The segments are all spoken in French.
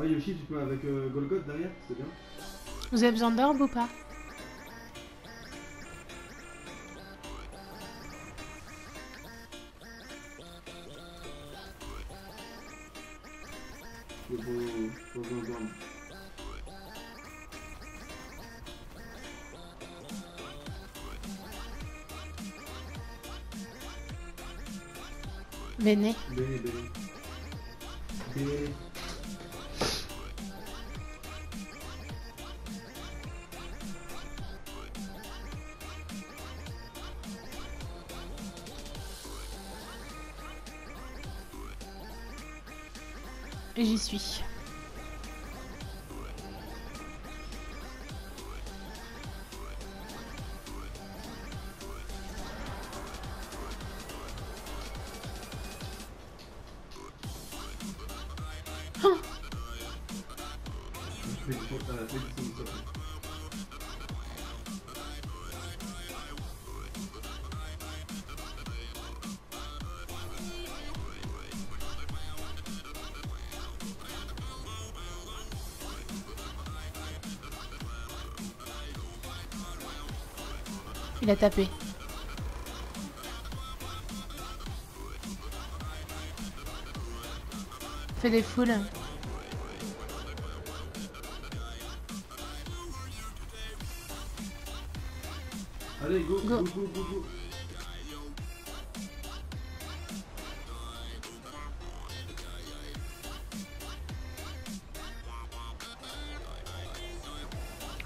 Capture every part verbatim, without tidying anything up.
Ouais, Yoshi, tu peux avec euh, Golgoth derrière, c'est bien. Vous avez besoin d'orbe ou pas? Bon, bon, bon, bon. Béné. Béné, béné. Béné. Et j'y suis. Il a tapé. Fais des foules. Allez, go, go, go, go, go, go.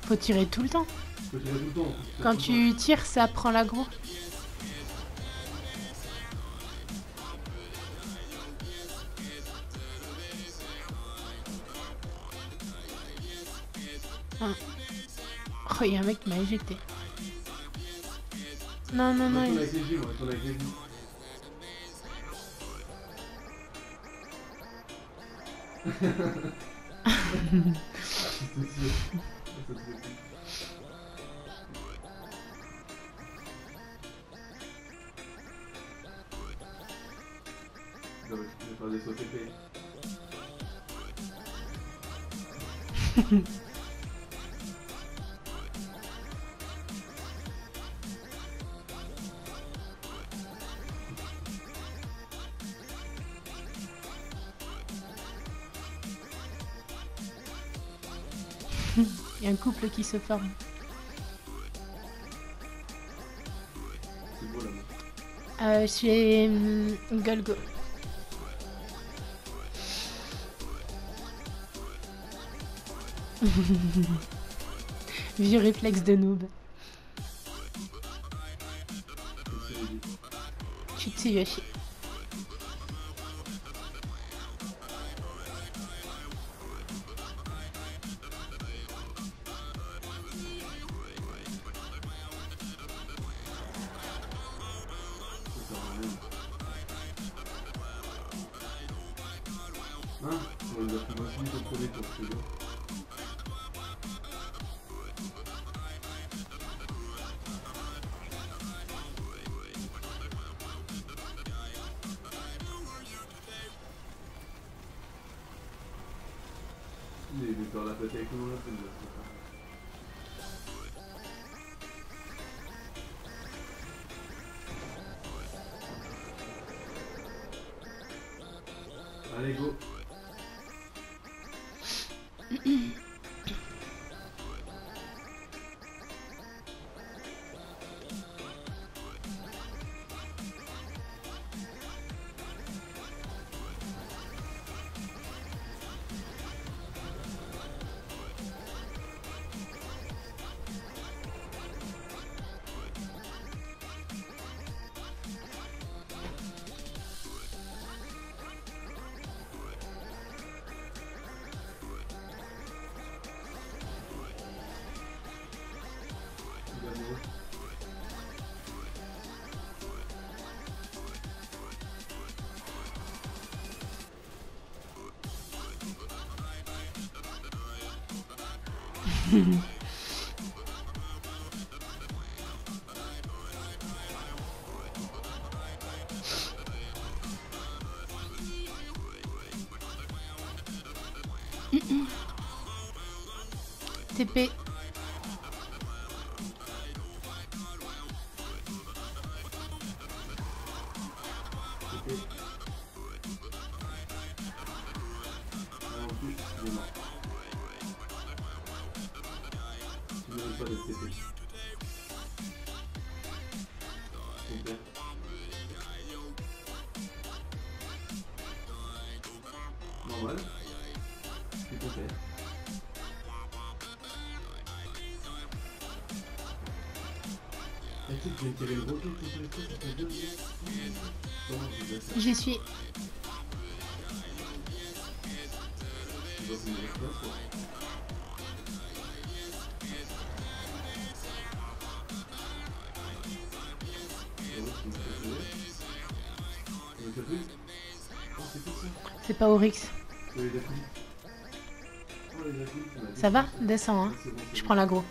Faut tirer tout le temps. Faut tirer tout le temps. Quand tu tires, ça prend l'aggro. Ah. Oh, y'a un mec qui m'a éjecté. Non, non, non. Il... Il y a un couple qui se forme. C'est beau l'amour. Euh, je suis hum, Golgo. Vieux réflexe de noob. Chutsu Yoshi. Allez, go. Mm-mm. T P. J'y suis. C'est pas Oryx. Ça va? Descends, hein. Je prends l'agro.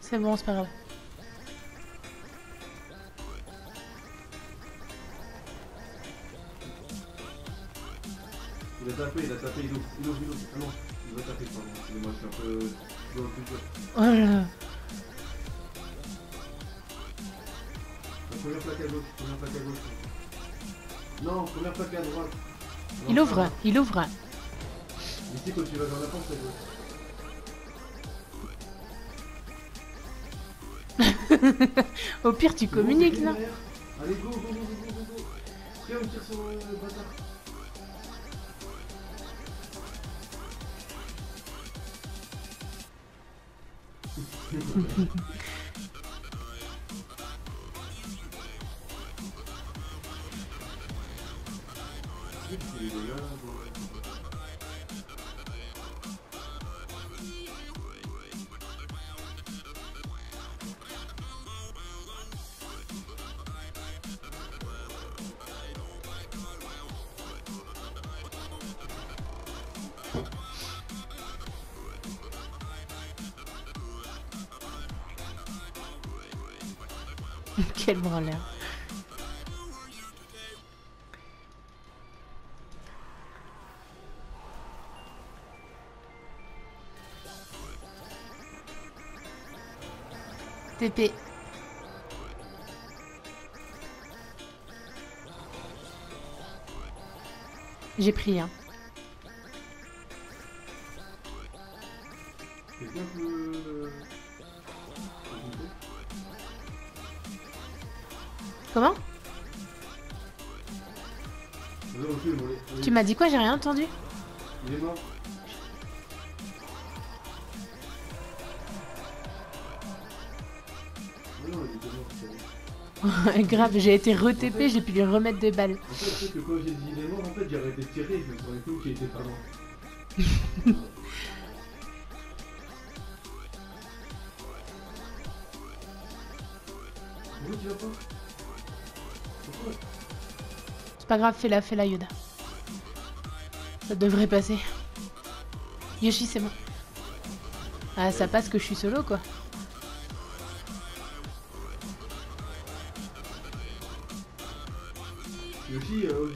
C'est bon, c'est pas grave. Il a tapé, il a tapé, il ouvre, il ouvre, il ouvre. Ah non, il va taper, pardon. Excusez-moi, je suis un peu... Je suis un peu dur. Oh là là. La première plaque à gauche, première plaque à gauche. Non, première plaque à droite. Non, il ouvre, il ouvre. Ici, quand tu vas vers la porte, c'est à gauche. Au pire, tu communiques là. Allez, go, go, go, go, go, go. Tiens, on tire sur le bâtard. Quel branleur. T P. J'ai pris un. Hein. Comment? Tu m'as dit quoi? J'ai rien entendu. Il est mort. Non, il était mort, c'est vrai. Grave, j'ai été re-T P, j'ai pu lui remettre des balles. En fait, c'est que quand j'ai dit il est mort, en fait, j'ai arrêté de tirer, je me souviens plus qu'il était pas mort. C'est pas grave, fais-la, fais-la Yoda. Ça devrait passer. Yoshi, c'est bon. Ah, ça passe que je suis solo, quoi. Yoshi, euh,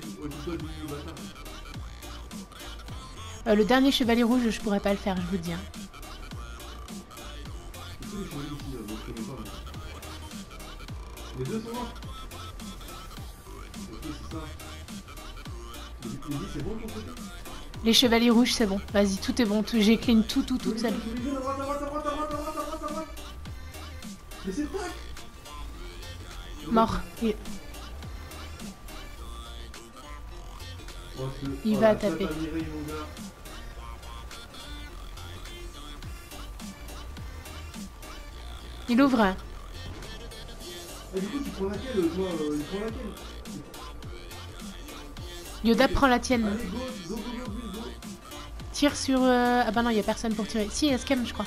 le dernier chevalier rouge, je pourrais pas le faire, je vous le dis. Hein. Les deux sont morts. Les chevaliers rouges, c'est bon. Vas-y, tout est bon. J'ai clean tout, tout, tout seul. Mais c'est pas... Mort. Il, Il va taper. Il ouvre. Et du coup, tu prends laquelle, toi? Il prend laquelle? Yoda, prend la tienne. Allez, go, go, go, go, go. Tire sur... Euh... Ah bah non, il n'y a personne pour tirer. Si, S K M, je crois.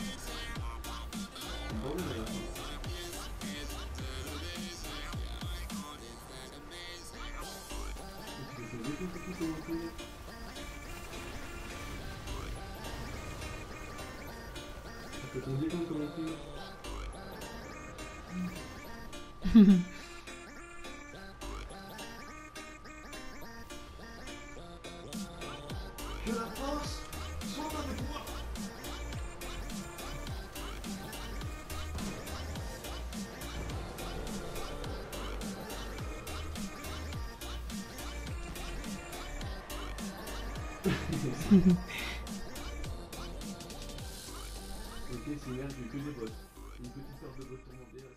Ok, c'est merde, j'ai que des bottes. Une petite sorte de bottes tourmentée.